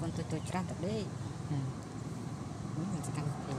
Con tôi ra tập đi. Mình sẽ căng thì